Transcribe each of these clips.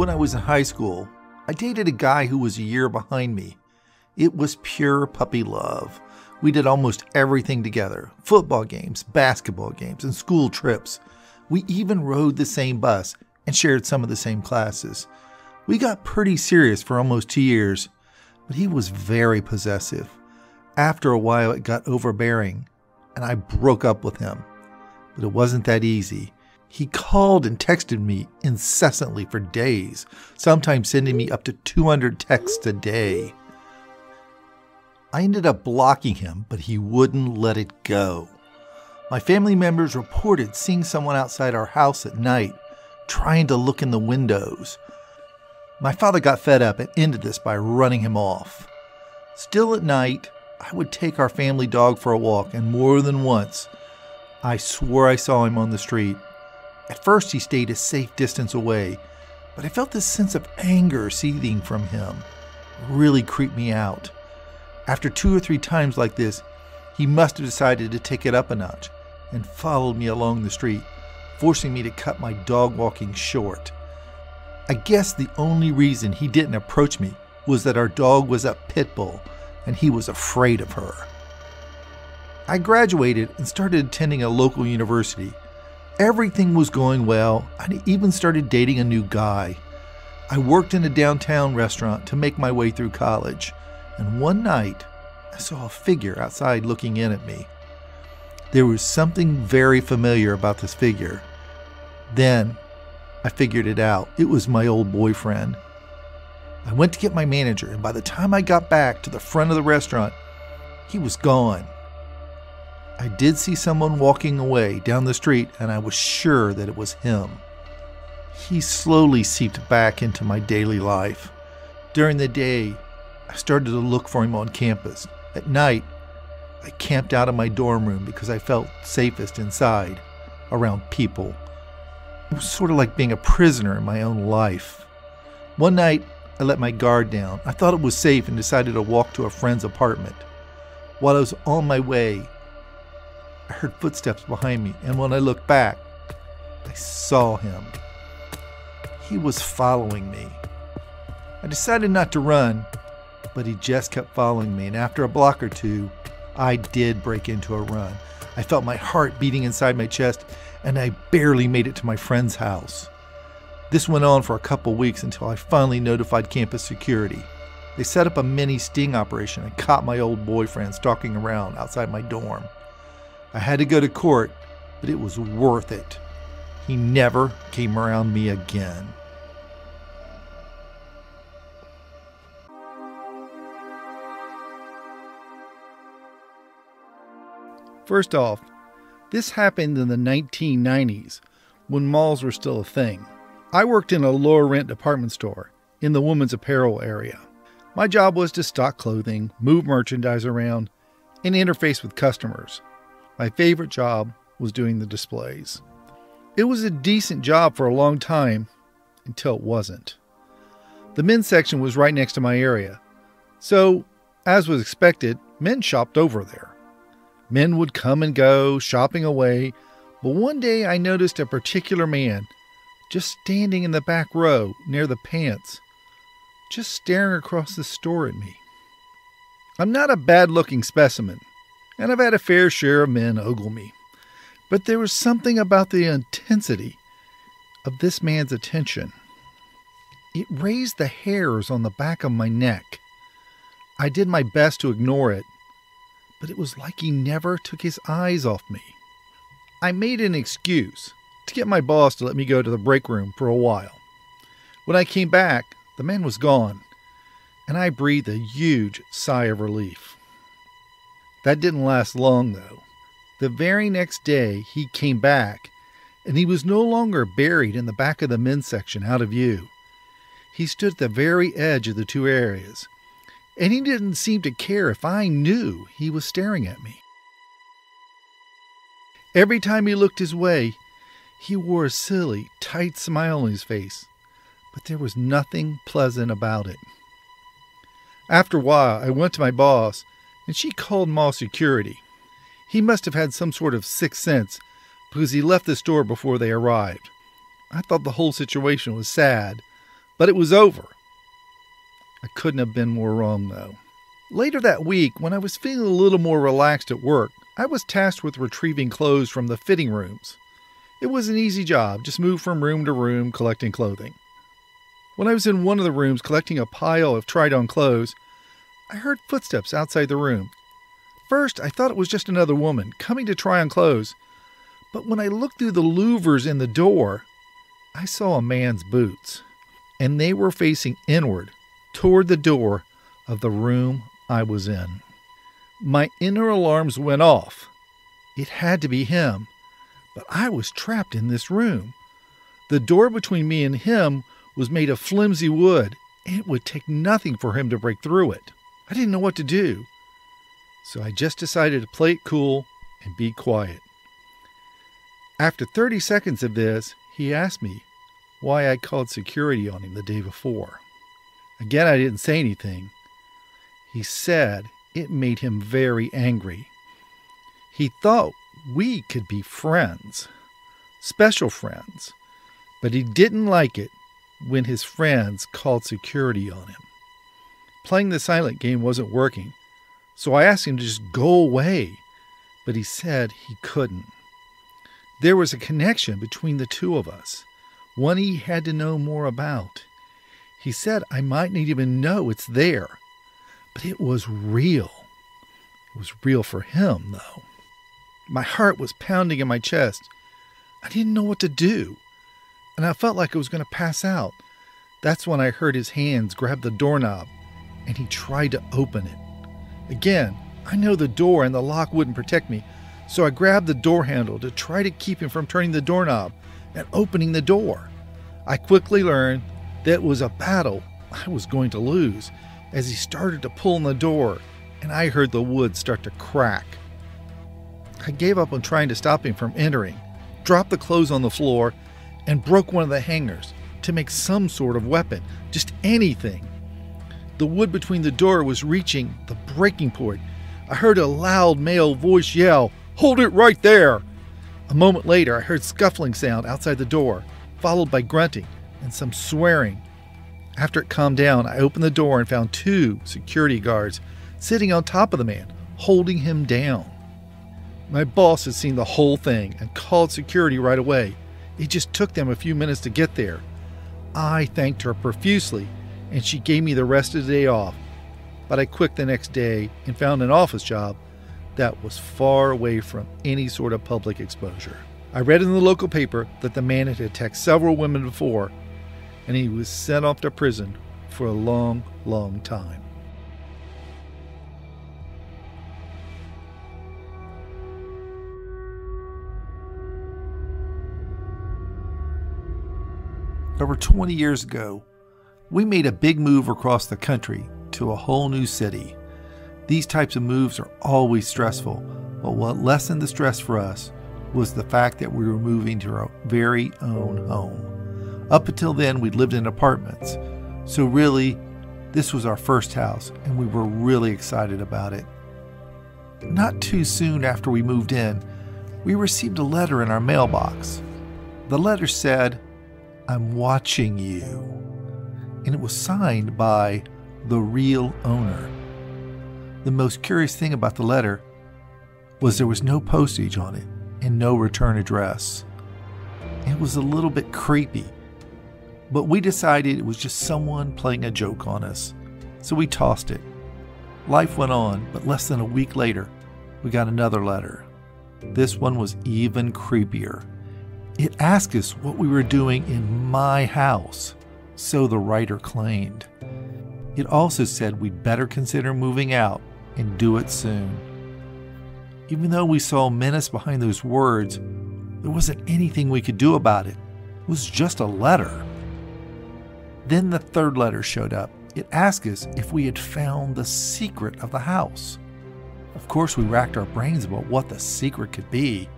when I was in high school, I dated a guy who was a year behind me. It was pure puppy love. We did almost everything together. Football games, basketball games, and school trips. We even rode the same bus and shared some of the same classes. We got pretty serious for almost 2 years, but he was very possessive. After a while, it got overbearing, and I broke up with him. But it wasn't that easy. He called and texted me incessantly for days, sometimes sending me up to 200 texts a day. I ended up blocking him, but he wouldn't let it go. My family members reported seeing someone outside our house at night, trying to look in the windows. My father got fed up and ended this by running him off. Still at night, I would take our family dog for a walk, and more than once, I swore I saw him on the street. At first, he stayed a safe distance away, but I felt this sense of anger seething from him. It really creeped me out. After 2 or 3 times like this, he must have decided to take it up a notch and followed me along the street, forcing me to cut my dog walking short. I guess the only reason he didn't approach me was that our dog was a pit bull and he was afraid of her. I graduated and started attending a local university. Everything was going well. I even started dating a new guy. I worked in a downtown restaurant to make my way through college. And one night, I saw a figure outside looking in at me. There was something very familiar about this figure. Then, I figured it out. It was my old boyfriend. I went to get my manager, and by the time I got back to the front of the restaurant, he was gone. I did see someone walking away down the street, and I was sure that it was him. He slowly seeped back into my daily life. During the day, I started to look for him on campus. At night, I camped out of my dorm room because I felt safest inside, around people. It was sort of like being a prisoner in my own life. One night, I let my guard down. I thought it was safe and decided to walk to a friend's apartment. While I was on my way, I heard footsteps behind me, and when I looked back, I saw him. He was following me. I decided not to run, but he just kept following me, and after a block or two, I did break into a run. I felt my heart beating inside my chest, and I barely made it to my friend's house. This went on for a couple weeks until I finally notified campus security. They set up a mini sting operation and caught my old boyfriend stalking around outside my dorm. I had to go to court, but it was worth it. He never came around me again. First off, this happened in the 1990s, when malls were still a thing. I worked in a lower-rent department store in the women's apparel area. My job was to stock clothing, move merchandise around, and interface with customers. My favorite job was doing the displays. It was a decent job for a long time, until it wasn't. The men's section was right next to my area, so, as was expected, men shopped over there. Men would come and go, shopping away, but one day I noticed a particular man just standing in the back row near the pants, just staring across the store at me. I'm not a bad-looking specimen, and I've had a fair share of men ogle me, but there was something about the intensity of this man's attention. It raised the hairs on the back of my neck. I did my best to ignore it, but it was like he never took his eyes off me. I made an excuse to get my boss to let me go to the break room for a while. When I came back, the man was gone, and I breathed a huge sigh of relief. That didn't last long, though. The very next day, he came back, and he was no longer buried in the back of the men's section out of view. He stood at the very edge of the two areas, and he didn't seem to care if I knew he was staring at me. Every time he looked his way, he wore a silly, tight smile on his face, but there was nothing pleasant about it. After a while, I went to my boss, and she called mall security. He must have had some sort of sixth sense, because he left the store before they arrived. I thought the whole situation was sad, But it was over. I couldn't have been more wrong, though. Later that week, when I was feeling a little more relaxed at work, I was tasked with retrieving clothes from the fitting rooms. It was an easy job, just move from room to room collecting clothing. When I was in one of the rooms collecting a pile of tried-on clothes, I heard footsteps outside the room. First, I thought it was just another woman coming to try on clothes, but when I looked through the louvers in the door, I saw a man's boots, and they were facing inward toward the door of the room I was in. My inner alarms went off. It had to be him, but I was trapped in this room. The door between me and him was made of flimsy wood, and it would take nothing for him to break through it. I didn't know what to do, so I just decided to play it cool and be quiet. After 30 seconds of this, he asked me why I called security on him the day before. Again, I didn't say anything. He said it made him very angry. He thought we could be friends, special friends, but he didn't like it when his friends called security on him. Playing the silent game wasn't working, so I asked him to just go away, but he said he couldn't. There was a connection between the two of us, one he had to know more about. He said I might not even know it's there, but it was real. It was real for him, though. My heart was pounding in my chest. I didn't know what to do, and I felt like I was going to pass out. That's when I heard his hands grab the doorknob, and he tried to open it. Again, I know the door and the lock wouldn't protect me, so I grabbed the door handle to try to keep him from turning the doorknob and opening the door. I quickly learned that it was a battle I was going to lose as he started to pull on the door, and I heard the wood start to crack. I gave up on trying to stop him from entering, dropped the clothes on the floor, and broke one of the hangers to make some sort of weapon, just anything. The wood between the door was reaching the breaking point. I heard a loud male voice yell, "Hold it right there!" A moment later, I heard scuffling sound outside the door, followed by grunting and some swearing. After it calmed down, I opened the door and found two security guards sitting on top of the man, holding him down. My boss had seen the whole thing and called security right away. It just took them a few minutes to get there. I thanked her profusely, and she gave me the rest of the day off, but I quit the next day and found an office job that was far away from any sort of public exposure. I read in the local paper that the man had attacked several women before, and he was sent off to prison for a long, long time. Over 20 years ago, we made a big move across the country to a whole new city. These types of moves are always stressful, but what lessened the stress for us was the fact that we were moving to our very own home. Up until then, we'd lived in apartments, so really, this was our first house, and we were really excited about it. Not too soon after we moved in, we received a letter in our mailbox. The letter said, "I'm watching you," and it was signed by the real owner. The most curious thing about the letter was there was no postage on it and no return address. It was a little bit creepy, but we decided it was just someone playing a joke on us, so we tossed it. Life went on, but less than a week later, we got another letter. This one was even creepier. It asked us what we were doing in my house. So the writer claimed. It also said we'd better consider moving out and do it soon. Even though we saw menace behind those words, there wasn't anything we could do about it. It was just a letter. Then the third letter showed up. It asked us if we had found the secret of the house. Of course, we racked our brains about what the secret could be.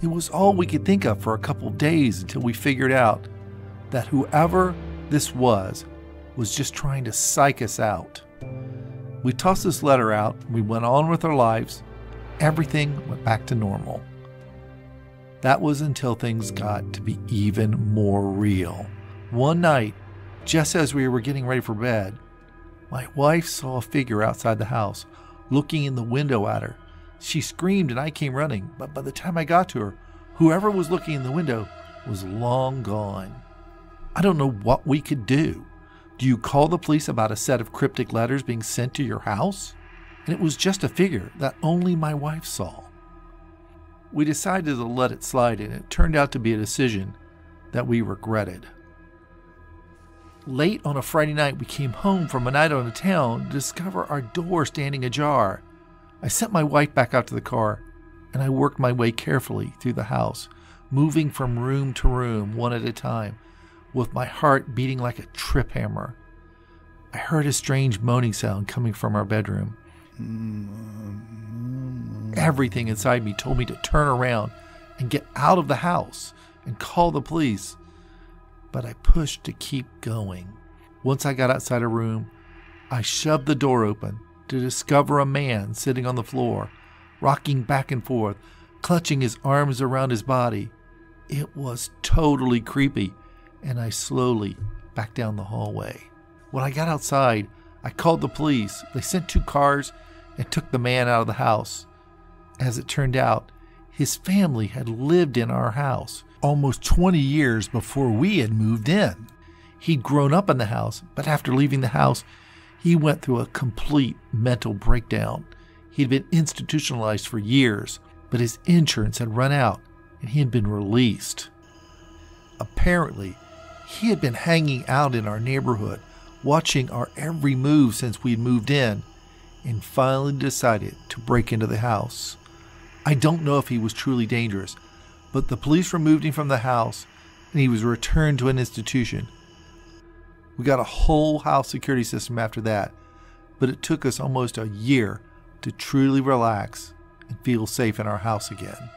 It was all we could think of for a couple of days until we figured out that whoever this was just trying to psych us out. We tossed this letter out, we went on with our lives, everything went back to normal. That was until things got to be even more real. One night, Just as we were getting ready for bed, my wife saw a figure outside the house, looking in the window at her. She screamed and I came running, but by the time I got to her, whoever was looking in the window was long gone. I don't know what we could do. Do you call the police about a set of cryptic letters being sent to your house? And it was just a figure that only my wife saw. We decided to let it slide, and it turned out to be a decision that we regretted. Late on a Friday night, we came home from a night out of town to discover our door standing ajar. I sent my wife back out to the car, and I worked my way carefully through the house, moving from room to room, one at a time, with my heart beating like a trip hammer. I heard a strange moaning sound coming from our bedroom. Everything inside me told me to turn around and get out of the house and call the police, but I pushed to keep going. Once I got outside a room, I shoved the door open to discover a man sitting on the floor, rocking back and forth, clutching his arms around his body. It was totally creepy, and I slowly backed down the hallway. When I got outside, I called the police. They sent two cars and took the man out of the house. As it turned out, his family had lived in our house almost 20 years before we had moved in. He'd grown up in the house, but after leaving the house, he went through a complete mental breakdown. He'd been institutionalized for years, but his insurance had run out and he had been released. Apparently, he had been hanging out in our neighborhood, watching our every move since we'd moved in, and finally decided to break into the house. I don't know if he was truly dangerous, but the police removed him from the house and he was returned to an institution. We got a whole house security system after that, but it took us almost a year to truly relax and feel safe in our house again.